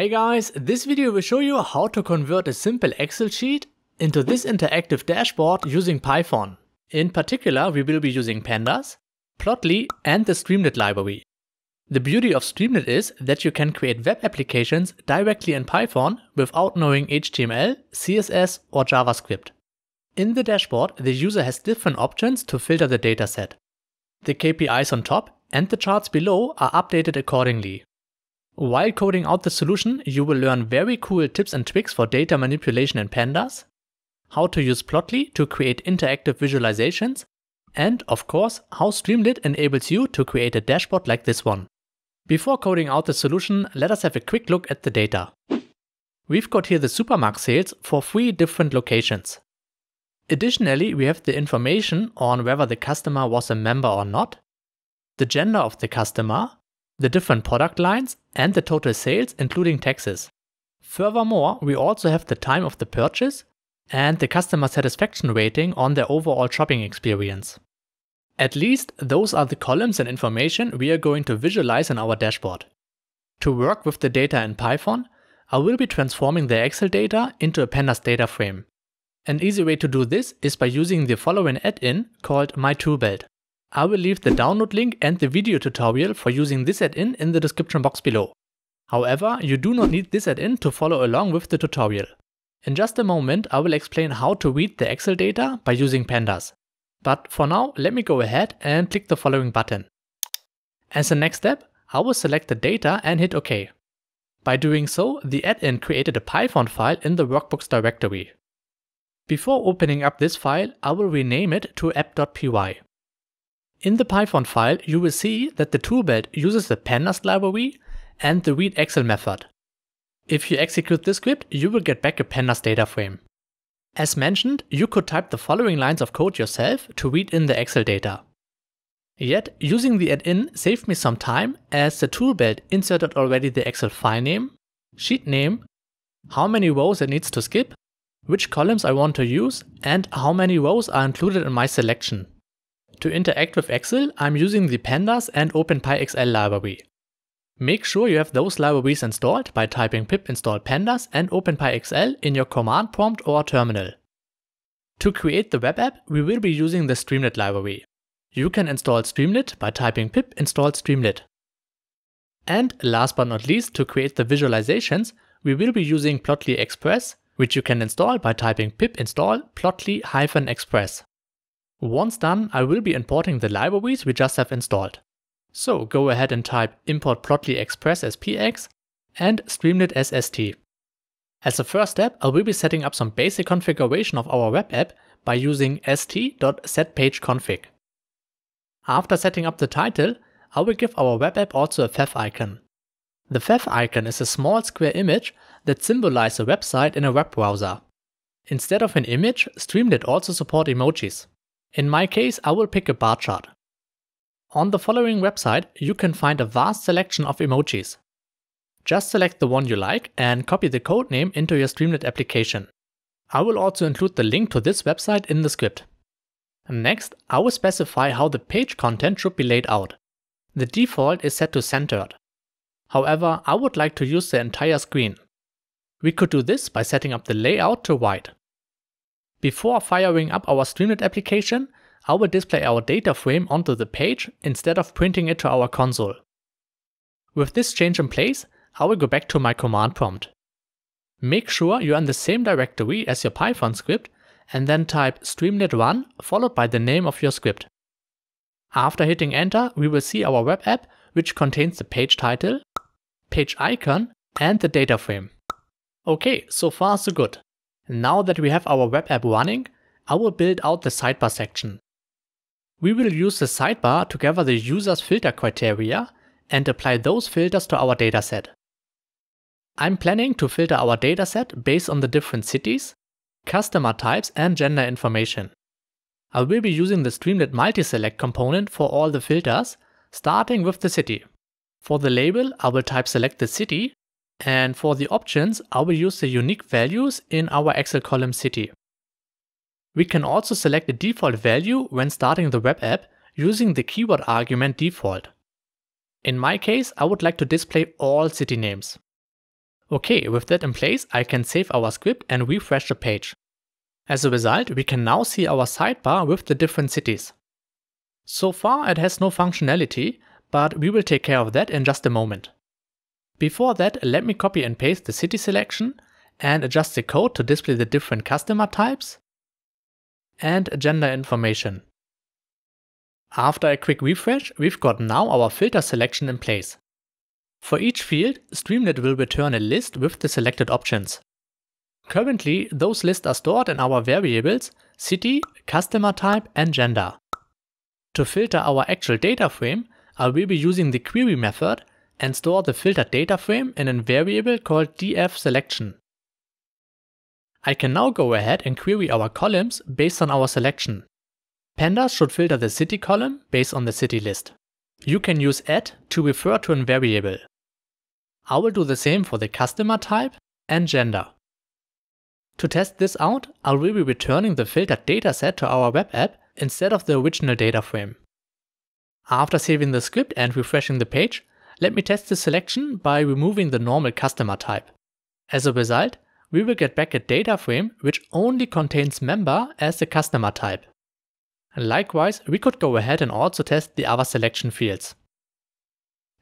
Hey guys, this video will show you how to convert a simple Excel sheet into this interactive dashboard using Python. In particular, we will be using pandas, Plotly and the Streamlit library. The beauty of Streamlit is that you can create web applications directly in Python without knowing HTML, CSS or JavaScript. In the dashboard, the user has different options to filter the dataset. The KPIs on top and the charts below are updated accordingly. While coding out the solution, you will learn very cool tips and tricks for data manipulation in pandas, how to use Plotly to create interactive visualizations, and of course, how Streamlit enables you to create a dashboard like this one. Before coding out the solution, let us have a quick look at the data. We've got here the supermarket sales for 3 different locations. Additionally, we have the information on whether the customer was a member or not, the gender of the customer, the different product lines and the total sales including taxes. Furthermore, we also have the time of the purchase and the customer satisfaction rating on their overall shopping experience. At least those are the columns and information we are going to visualize in our dashboard. To work with the data in Python, I will be transforming the Excel data into a pandas data frame. An easy way to do this is by using the following add-in called MyToolBelt. I will leave the download link and the video tutorial for using this add-in in the description box below. However, you do not need this add-in to follow along with the tutorial. In just a moment, I will explain how to read the Excel data by using pandas. But for now, let me go ahead and click the following button. As a next step, I will select the data and hit OK. By doing so, the add-in created a Python file in the workbooks directory. Before opening up this file, I will rename it to app.py. In the Python file, you will see that the toolbelt uses the pandas library and the read Excel method. If you execute this script, you will get back a pandas data frame. As mentioned, you could type the following lines of code yourself to read in the Excel data. Yet, using the add-in saved me some time as the toolbelt inserted already the Excel file name, sheet name, how many rows it needs to skip, which columns I want to use, and how many rows are included in my selection. To interact with Excel, I'm using the pandas and openpyxl library. Make sure you have those libraries installed by typing pip install pandas and openpyxl in your command prompt or terminal. To create the web app, we will be using the Streamlit library. You can install Streamlit by typing pip install Streamlit. And last but not least, to create the visualizations, we will be using Plotly Express, which you can install by typing pip install plotly-express. Once done, I will be importing the libraries we just have installed. So go ahead and type import Plotly Express as px and Streamlit as st. As a first step, I will be setting up some basic configuration of our web app by using st.set_page_config. After setting up the title, I will give our web app also a fav icon. The fav icon is a small square image that symbolizes a website in a web browser. Instead of an image, Streamlit also supports emojis. In my case, I will pick a bar chart. On the following website, you can find a vast selection of emojis. Just select the one you like and copy the code name into your Streamlit application. I will also include the link to this website in the script. Next, I will specify how the page content should be laid out. The default is set to centered. However, I would like to use the entire screen. We could do this by setting up the layout to wide. Before firing up our Streamlit application, I will display our data frame onto the page instead of printing it to our console. With this change in place, I will go back to my command prompt. Make sure you are in the same directory as your Python script and then type Streamlit run followed by the name of your script. After hitting enter, we will see our web app, which contains the page title, page icon and the data frame. Okay, so far so good. Now that we have our web app running, I will build out the sidebar section. We will use the sidebar to gather the user's filter criteria and apply those filters to our dataset. I'm planning to filter our dataset based on the different cities, customer types and gender information. I will be using the Streamlit multi-select component for all the filters, starting with the city. For the label, I will type select the city. And for the options, I will use the unique values in our Excel column city. We can also select a default value when starting the web app using the keyword argument default. In my case, I would like to display all city names. Okay, with that in place, I can save our script and refresh the page. As a result, we can now see our sidebar with the different cities. So far it has no functionality, but we will take care of that in just a moment. Before that, let me copy and paste the city selection and adjust the code to display the different customer types and gender information. After a quick refresh, we've got now our filter selection in place. For each field, Streamlit will return a list with the selected options. Currently, those lists are stored in our variables city, customer type and gender. To filter our actual data frame, I will be using the query method and store the filtered data frame in a variable called df_selection. I can now go ahead and query our columns based on our selection. Pandas should filter the city column based on the city list. You can use @ to refer to a variable. I will do the same for the customer type and gender. To test this out, I will be returning the filtered dataset to our web app instead of the original data frame. After saving the script and refreshing the page, let me test the selection by removing the normal customer type. As a result, we will get back a data frame which only contains member as the customer type. Likewise, we could go ahead and also test the other selection fields.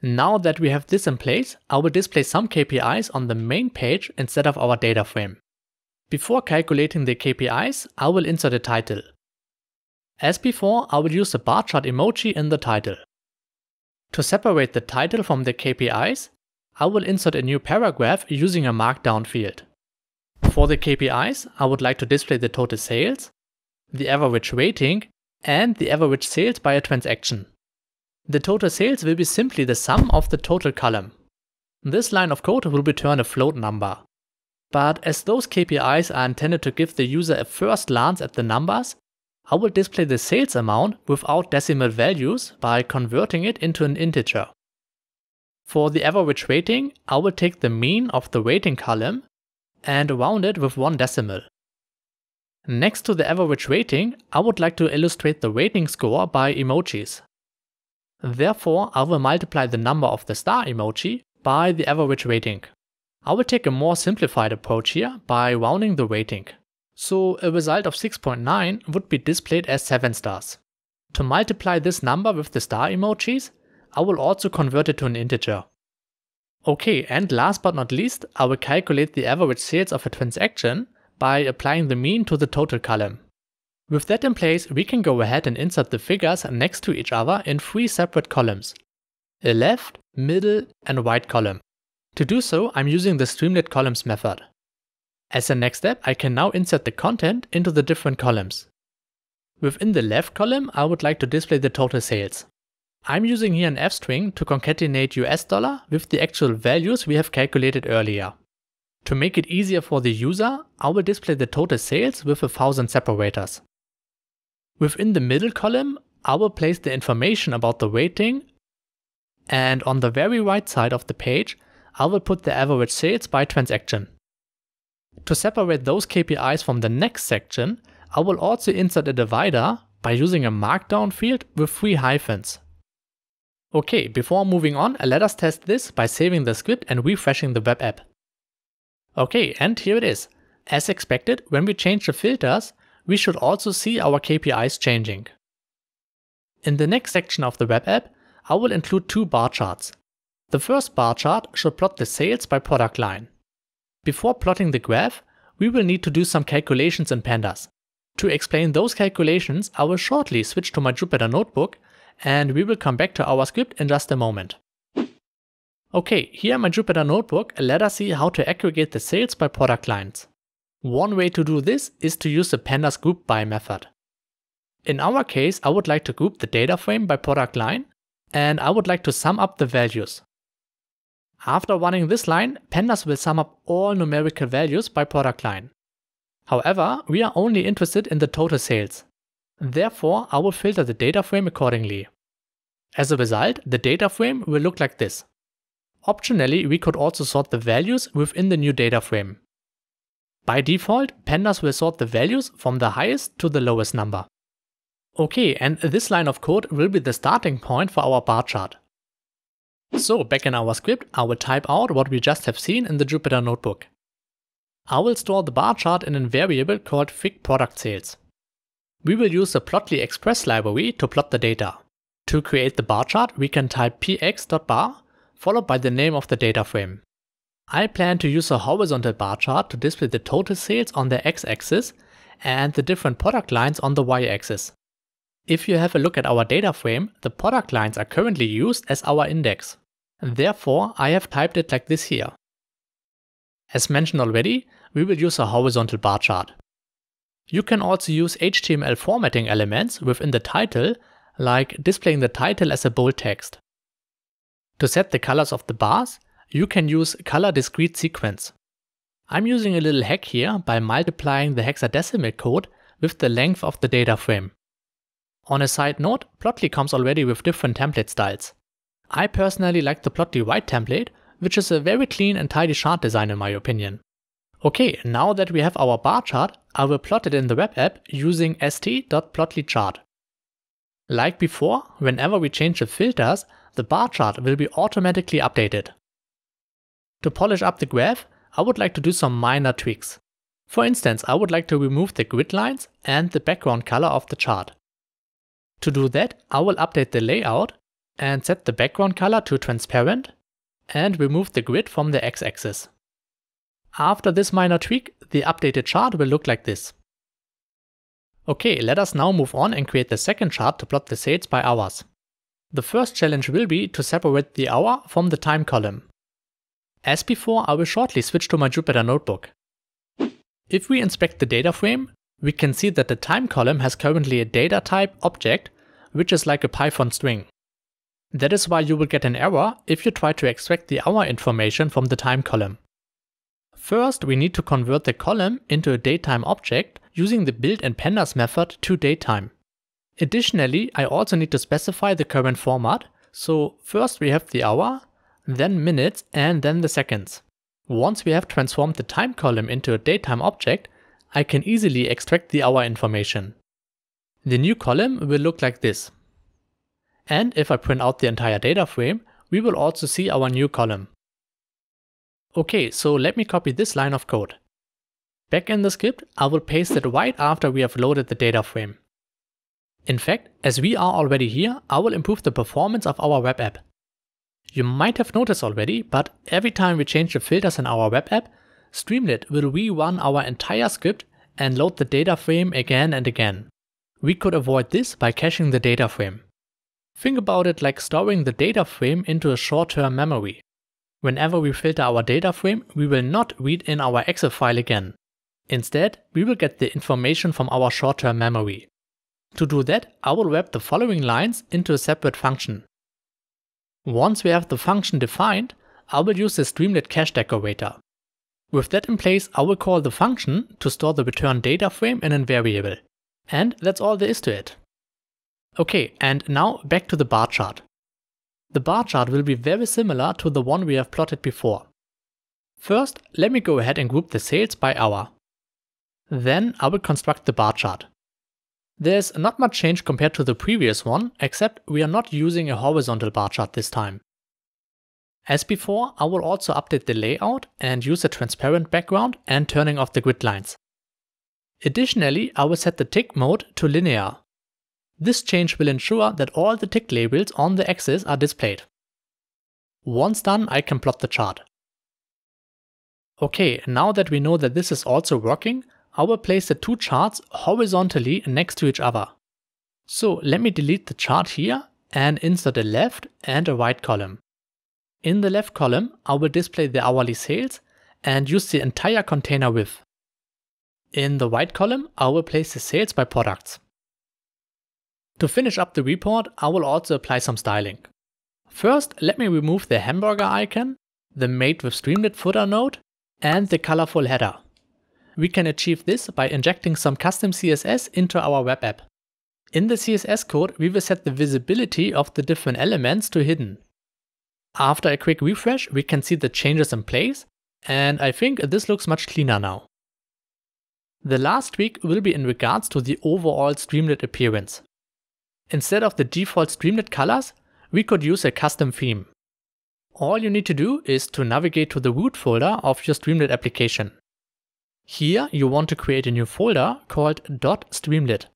Now that we have this in place, I will display some KPIs on the main page instead of our data frame. Before calculating the KPIs, I will insert a title. As before, I will use the bar chart emoji in the title. To separate the title from the KPIs, I will insert a new paragraph using a markdown field. For the KPIs, I would like to display the total sales, the average rating, and the average sales by a transaction. The total sales will be simply the sum of the total column. This line of code will return a float number. But as those KPIs are intended to give the user a first glance at the numbers, I will display the sales amount without decimal values by converting it into an integer. For the average rating, I will take the mean of the rating column and round it with 1 decimal. Next to the average rating, I would like to illustrate the rating score by emojis. Therefore, I will multiply the number of the star emoji by the average rating. I will take a more simplified approach here by rounding the rating. So a result of 6.9 would be displayed as 7 stars. To multiply this number with the star emojis, I will also convert it to an integer. Okay, and last but not least, I will calculate the average sales of a transaction by applying the mean to the total column. With that in place, we can go ahead and insert the figures next to each other in 3 separate columns: a left, middle and right column. To do so, I'm using the Streamlit columns method. As a next step, I can now insert the content into the different columns. Within the left column, I would like to display the total sales. I'm using here an f-string to concatenate $US with the actual values we have calculated earlier. To make it easier for the user, I will display the total sales with 1,000 separators. Within the middle column, I will place the information about the rating, and on the very right side of the page, I will put the average sales by transaction. To separate those KPIs from the next section, I will also insert a divider by using a markdown field with 3 hyphens. Okay, before moving on, let us test this by saving the script and refreshing the web app. Okay, and here it is. As expected, when we change the filters, we should also see our KPIs changing. In the next section of the web app, I will include 2 bar charts. The first bar chart should plot the sales by product line. Before plotting the graph, we will need to do some calculations in pandas. To explain those calculations, I will shortly switch to my Jupyter Notebook, and we will come back to our script in just a moment. Okay, here in my Jupyter Notebook, let us see how to aggregate the sales by product lines. One way to do this is to use the pandas group by method. In our case, I would like to group the data frame by product line, and I would like to sum up the values. After running this line, pandas will sum up all numerical values by product line. However, we are only interested in the total sales. Therefore, I will filter the data frame accordingly. As a result, the data frame will look like this. Optionally, we could also sort the values within the new data frame. By default, pandas will sort the values from the highest to the lowest number. Okay, and this line of code will be the starting point for our bar chart. So back in our script, I will type out what we just have seen in the Jupyter Notebook. I will store the bar chart in a variable called fig product sales. We will use the Plotly Express library to plot the data. To create the bar chart, we can type px.bar followed by the name of the data frame. I plan to use a horizontal bar chart to display the total sales on the x-axis and the different product lines on the y-axis. If you have a look at our data frame, the product lines are currently used as our index. Therefore, I have typed it like this here. As mentioned already, we will use a horizontal bar chart. You can also use HTML formatting elements within the title, like displaying the title as a bold text. To set the colors of the bars, you can use color discrete sequence. I'm using a little hack here by multiplying the hexadecimal code with the length of the data frame. On a side note, Plotly comes already with different template styles. I personally like the Plotly white template, which is a very clean and tidy chart design in my opinion. Okay, now that we have our bar chart, I will plot it in the web app using st.plotly_chart. Like before, whenever we change the filters, the bar chart will be automatically updated. To polish up the graph, I would like to do some minor tweaks. For instance, I would like to remove the grid lines and the background color of the chart. To do that, I will update the layout and set the background color to transparent and remove the grid from the x-axis. After this minor tweak, the updated chart will look like this. Okay, let us now move on and create the second chart to plot the sales by hours. The first challenge will be to separate the hour from the time column. As before, I will shortly switch to my Jupyter Notebook. If we inspect the data frame, we can see that the time column has currently a data type object, which is like a Python string. That is why you will get an error if you try to extract the hour information from the time column. First, we need to convert the column into a datetime object using the built-in pandas method to datetime. Additionally, I also need to specify the current format, so first we have the hour, then minutes and then the seconds. Once we have transformed the time column into a datetime object, I can easily extract the hour information. The new column will look like this. And if I print out the entire data frame, we will also see our new column. Okay, so let me copy this line of code. Back in the script, I will paste it right after we have loaded the data frame. In fact, as we are already here, I will improve the performance of our web app. You might have noticed already, but every time we change the filters in our web app, Streamlit will rerun our entire script and load the data frame again and again. We could avoid this by caching the data frame. Think about it like storing the data frame into a short-term memory. Whenever we filter our data frame, we will not read in our Excel file again. Instead, we will get the information from our short-term memory. To do that, I will wrap the following lines into a separate function. Once we have the function defined, I will use the Streamlit cache decorator. With that in place, I will call the function to store the return data frame in a variable. And that's all there is to it. Okay, and now back to the bar chart. The bar chart will be very similar to the one we have plotted before. First, let me go ahead and group the sales by hour. Then I will construct the bar chart. There's not much change compared to the previous one, except we are not using a horizontal bar chart this time. As before, I will also update the layout and use a transparent background and turning off the grid lines. Additionally, I will set the tick mode to linear. This change will ensure that all the tick labels on the axis are displayed. Once done, I can plot the chart. Okay, now that we know that this is also working, I will place the two charts horizontally next to each other. So let me delete the chart here and insert a left and a right column. In the left column, I will display the hourly sales and use the entire container width. In the right column, I will place the sales by products. To finish up the report, I will also apply some styling. First, let me remove the hamburger icon, the made with Streamlit footer node, and the colorful header. We can achieve this by injecting some custom CSS into our web app. In the CSS code, we will set the visibility of the different elements to hidden. After a quick refresh, we can see the changes in place, and I think this looks much cleaner now. The last tweak will be in regards to the overall Streamlit appearance. Instead of the default Streamlit colors, we could use a custom theme. All you need to do is to navigate to the root folder of your Streamlit application. Here you want to create a new folder called .streamlit.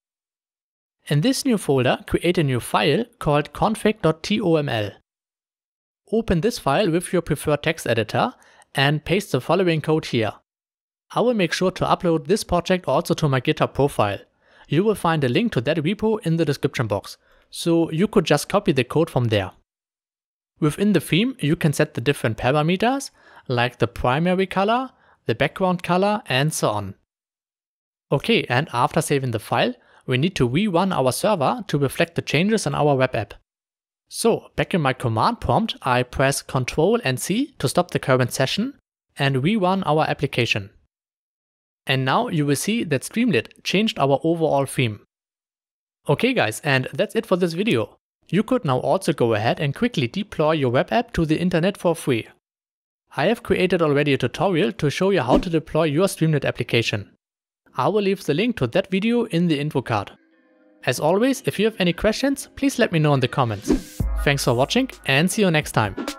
In this new folder, create a new file called config.toml. Open this file with your preferred text editor and paste the following code here. I will make sure to upload this project also to my GitHub profile. You will find a link to that repo in the description box, so you could just copy the code from there. Within the theme, you can set the different parameters, like the primary color, the background color, and so on. Okay, and after saving the file, we need to rerun our server to reflect the changes in our web app. So, back in my command prompt, I press Ctrl and C to stop the current session and rerun our application. And now you will see that Streamlit changed our overall theme. Okay guys, and that's it for this video. You could now also go ahead and quickly deploy your web app to the internet for free. I have created already a tutorial to show you how to deploy your Streamlit application. I will leave the link to that video in the info card. As always, if you have any questions, please let me know in the comments. Thanks for watching and see you next time.